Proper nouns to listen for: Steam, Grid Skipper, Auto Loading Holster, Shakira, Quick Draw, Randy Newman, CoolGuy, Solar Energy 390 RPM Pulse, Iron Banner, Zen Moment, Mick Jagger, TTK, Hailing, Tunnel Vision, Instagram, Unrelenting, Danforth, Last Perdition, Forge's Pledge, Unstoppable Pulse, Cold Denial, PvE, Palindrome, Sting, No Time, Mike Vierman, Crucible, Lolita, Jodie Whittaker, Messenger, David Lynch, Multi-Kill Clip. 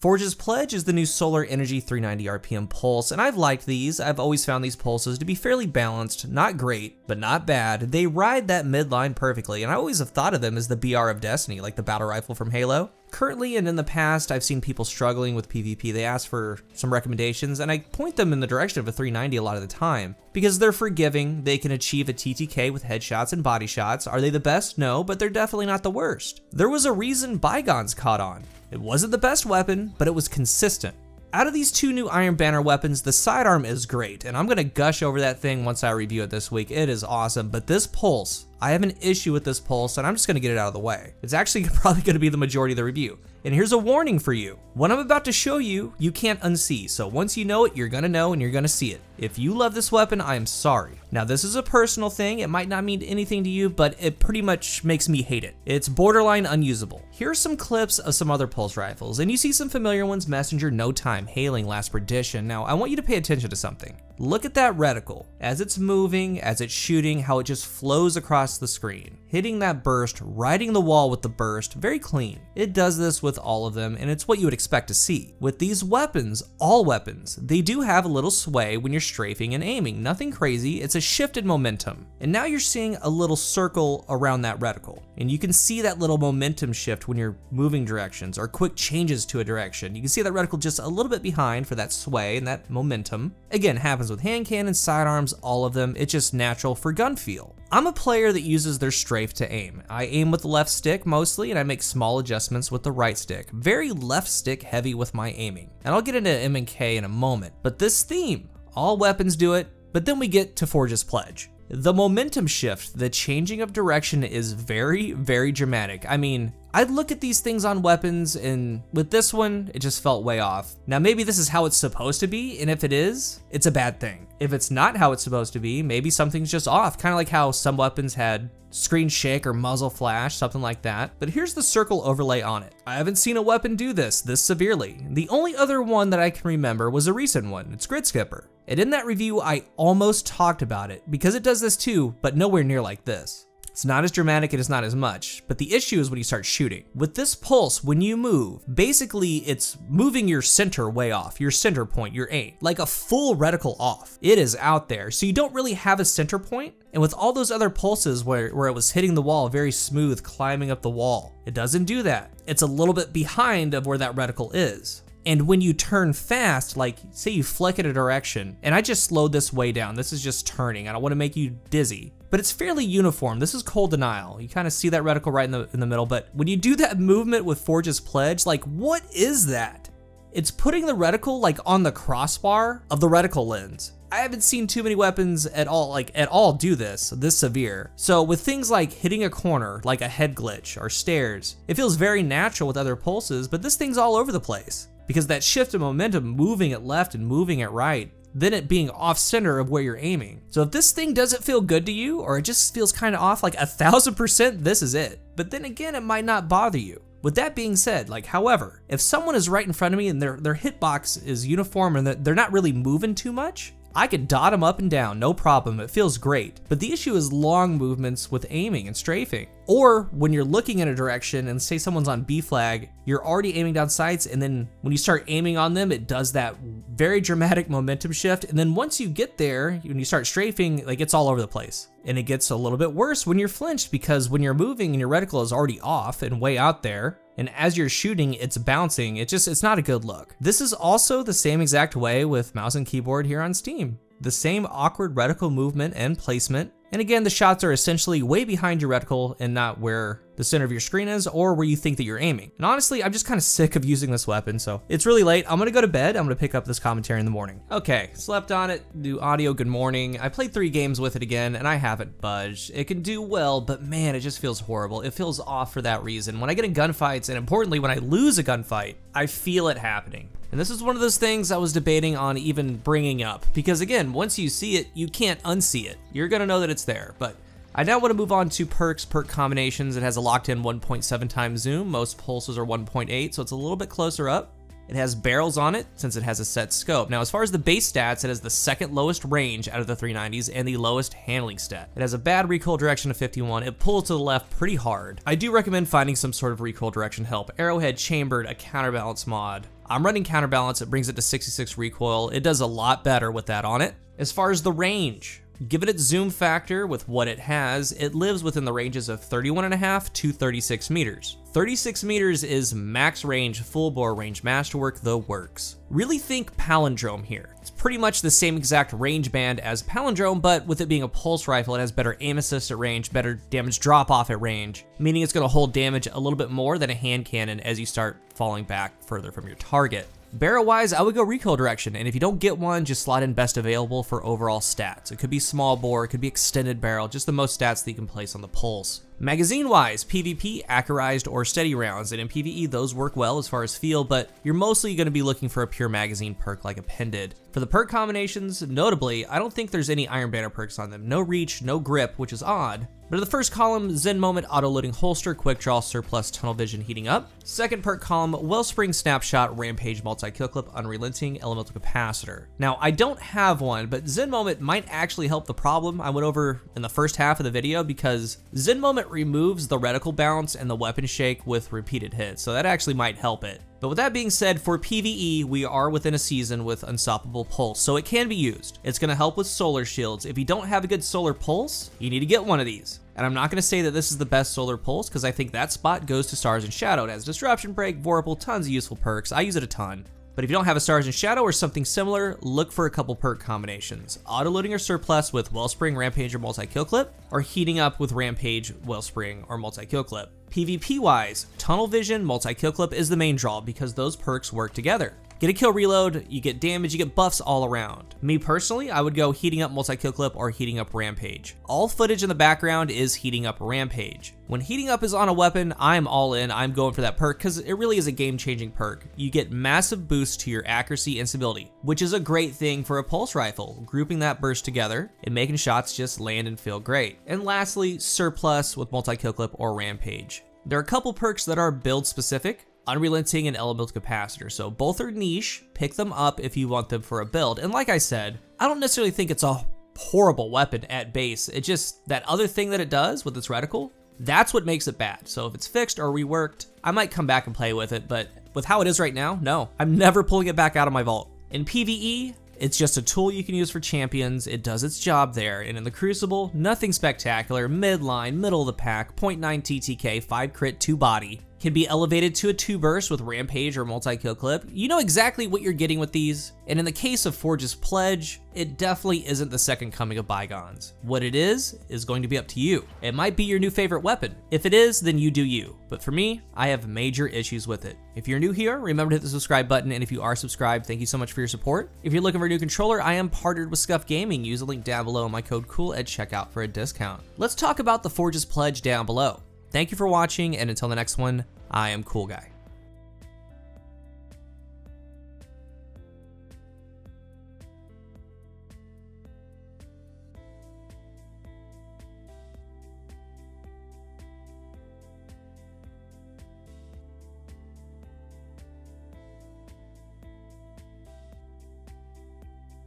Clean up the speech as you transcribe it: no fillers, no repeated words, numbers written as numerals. Forge's Pledge is the new Solar Energy 390 RPM Pulse, and I've liked these. I've always found these pulses to be fairly balanced, not great, but not bad. They ride that midline perfectly, and I always have thought of them as the BR of Destiny, like the Battle Rifle from Halo. Currently and in the past, I've seen people struggling with PvP. They ask for some recommendations, and I point them in the direction of a 390 a lot of the time, because they're forgiving, they can achieve a TTK with headshots and body shots. Are they the best? No, but they're definitely not the worst. There was a reason Bygones caught on. It wasn't the best weapon, but it was consistent. Out of these two new Iron Banner weapons, the sidearm is great, and I'm gonna gush over that thing once I review it this week. It is awesome, but this pulse, I have an issue with this pulse, and I'm just gonna get it out of the way. It's actually probably gonna be the majority of the review. And here's a warning for you. What I'm about to show you, you can't unsee. So once you know it, you're gonna know and you're gonna see it. If you love this weapon, I am sorry. Now this is a personal thing. It might not mean anything to you, but it pretty much makes me hate it. It's borderline unusable. Here's some clips of some other pulse rifles, and you see some familiar ones: Messenger, No Time, Hailing, Last Perdition. Now I want you to pay attention to something. Look at that reticle. As it's moving, as it's shooting, how it just flows across the screen. Hitting that burst, riding the wall with the burst, very clean. It does this with all of them, and it's what you would expect to see. With these weapons, all weapons, they do have a little sway when you're strafing and aiming. Nothing crazy, it's a shifted momentum. And now you're seeing a little circle around that reticle. And you can see that little momentum shift when you're moving directions or quick changes to a direction. You can see that reticle just a little bit behind for that sway and that momentum. Again, happens with hand cannons, sidearms, all of them. It's just natural for gun feel. I'm a player that uses their strafe to aim. I aim with the left stick mostly, and I make small adjustments with the right stick. Very left stick heavy with my aiming. And I'll get into M&K in a moment. But this theme, all weapons do it, but then we get to Forge's Pledge. The momentum shift, the changing of direction is very, very dramatic. I mean, I'd look at these things on weapons, and with this one, it just felt way off. Now maybe this is how it's supposed to be, and if it is, it's a bad thing. If it's not how it's supposed to be, maybe something's just off, kind of like how some weapons had screen shake or muzzle flash, something like that. But here's the circle overlay on it. I haven't seen a weapon do this severely. The only other one that I can remember was a recent one. It's Grid Skipper. And in that review, I almost talked about it because it does this too, but nowhere near like this. It's not as dramatic and it's not as much, but the issue is when you start shooting. With this pulse, when you move, basically it's moving your center way off, your center point, your aim, like a full reticle off. It is out there, so you don't really have a center point. And with all those other pulses where it was hitting the wall, very smooth, climbing up the wall, it doesn't do that. It's a little bit behind of where that reticle is. And when you turn fast, like say you flick in a direction, and I just slowed this way down, this is just turning, I don't wanna make you dizzy, but it's fairly uniform. This is Cold Denial. You kind of see that reticle right in the middle, but when you do that movement with Forge's Pledge, like what is that? It's putting the reticle like on the crossbar of the reticle lens. I haven't seen too many weapons at all do this severe. So with things like hitting a corner, like a head glitch or stairs, it feels very natural with other pulses, but this thing's all over the place. Because that shift of momentum, moving it left and moving it right, then it being off center of where you're aiming. So if this thing doesn't feel good to you, or it just feels kind of off like 1000%, this is it. But then again, it might not bother you. With that being said, like however, if someone is right in front of me and their hitbox is uniform and they're not really moving too much, I could dot them up and down, no problem, it feels great. But the issue is long movements with aiming and strafing. Or when you're looking in a direction and say someone's on B flag, you're already aiming down sights, and then when you start aiming on them, it does that very dramatic momentum shift. And then once you get there, when you start strafing, like it's all over the place. And it gets a little bit worse when you're flinched, because when you're moving and your reticle is already off and way out there, and as you're shooting, it's bouncing. It's not a good look. This is also the same exact way with mouse and keyboard here on Steam. The same awkward reticle movement and placement. And again, the shots are essentially way behind your reticle and not where the center of your screen is or where you think that you're aiming. And honestly, I'm just kind of sick of using this weapon, so it's really late. I'm gonna go to bed. I'm gonna pick up this commentary in the morning. Okay, slept on it, new audio, good morning. I played 3 games with it again, and I haven't budged. It can do well, but man, it just feels horrible. It feels off for that reason. When I get in gunfights, and importantly, when I lose a gunfight, I feel it happening. And this is one of those things I was debating on even bringing up, because again, once you see it, you can't unsee it. You're gonna know that it's there, but I now wanna move on to perks, perk combinations. It has a locked in 1.7 times zoom. Most pulses are 1.8, so it's a little bit closer up. It has barrels on it, since it has a set scope. Now, as far as the base stats, it has the second lowest range out of the 390s and the lowest handling stat. It has a bad recoil direction of 51. It pulls to the left pretty hard. I do recommend finding some sort of recoil direction help. Arrowhead, chambered, a counterbalance mod. I'm running Counterbalance. It brings it to 66 recoil. It does a lot better with that on it. As far as the range, given its zoom factor with what it has, it lives within the ranges of 31.5 to 36 meters. 36 meters is max range, full bore range, masterwork, the works. Really think Palindrome here. It's pretty much the same exact range band as Palindrome, but with it being a pulse rifle, it has better aim assist at range, better damage drop off at range, meaning it's gonna hold damage a little bit more than a hand cannon as you start falling back further from your target. Barrel wise, I would go recoil direction, and if you don't get one, just slot in best available for overall stats. It could be small bore, it could be extended barrel, just the most stats that you can place on the pulse. Magazine wise, PvP, accurized, or steady rounds, and in PvE those work well as far as feel, but you're mostly going to be looking for a pure magazine perk like Appended. For the perk combinations, notably, I don't think there's any Iron Banner perks on them. No reach, no grip, which is odd. But in the first column, Zen Moment, Auto Loading Holster, Quick Draw, Surplus, Tunnel Vision, Heating Up. Second perk column, Wellspring, Snapshot, Rampage, Multi-Kill Clip, Unrelenting, Elemental Capacitor. Now, I don't have one, but Zen Moment might actually help the problem I went over in the first half of the video, because Zen Moment removes the reticle bounce and the weapon shake with repeated hits, so that actually might help it. But with that being said, for PvE, we are within a season with Unstoppable Pulse, so it can be used. It's gonna help with solar shields. If you don't have a good solar pulse, you need to get one of these. And I'm not gonna say that this is the best solar pulse, because I think that spot goes to Stars and Shadow. It has Disruption Break, Vorpal, tons of useful perks. I use it a ton. But if you don't have a Stars and Shadow or something similar, look for a couple perk combinations. Autoloading or Surplus with Wellspring, Rampage, or Multi-Kill Clip, or Heating Up with Rampage, Wellspring, or Multi-Kill Clip. PvP-wise, Tunnel Vision, Multi-Kill Clip is the main draw because those perks work together. Get a kill reload, you get damage, you get buffs all around. Me personally, I would go Heating Up Multi-Kill Clip or Heating Up Rampage. All footage in the background is Heating Up Rampage. When Heating Up is on a weapon, I'm all in, I'm going for that perk because it really is a game-changing perk. You get massive boosts to your accuracy and stability, which is a great thing for a pulse rifle, grouping that burst together and making shots just land and feel great. And lastly, Surplus with Multi-Kill Clip or Rampage. There are a couple perks that are build specific. Unrelenting and Elemental Capacitor, so both are niche. Pick them up if you want them for a build. And like I said, I don't necessarily think it's a horrible weapon at base. It's just that other thing that it does with its reticle, that's what makes it bad. So if it's fixed or reworked, I might come back and play with it, but with how it is right now, no. I'm never pulling it back out of my vault. In PvE, it's just a tool you can use for champions. It does its job there. And in the Crucible, nothing spectacular, midline, middle of the pack, 0.9 TTK, 5 crit, 2 body. Can be elevated to a 2 burst with Rampage or Multi-Kill Clip. You know exactly what you're getting with these. And in the case of Forge's Pledge, it definitely isn't the second coming of Bygones. What it is going to be up to you. It might be your new favorite weapon. If it is, then you do you. But for me, I have major issues with it. If you're new here, remember to hit the subscribe button. And if you are subscribed, thank you so much for your support. If you're looking for a new controller, I am partnered with Scuff Gaming. Use the link down below and my code COOL at checkout for a discount. Let's talk about the Forge's Pledge down below. Thank you for watching, and until the next one, I am Cool Guy.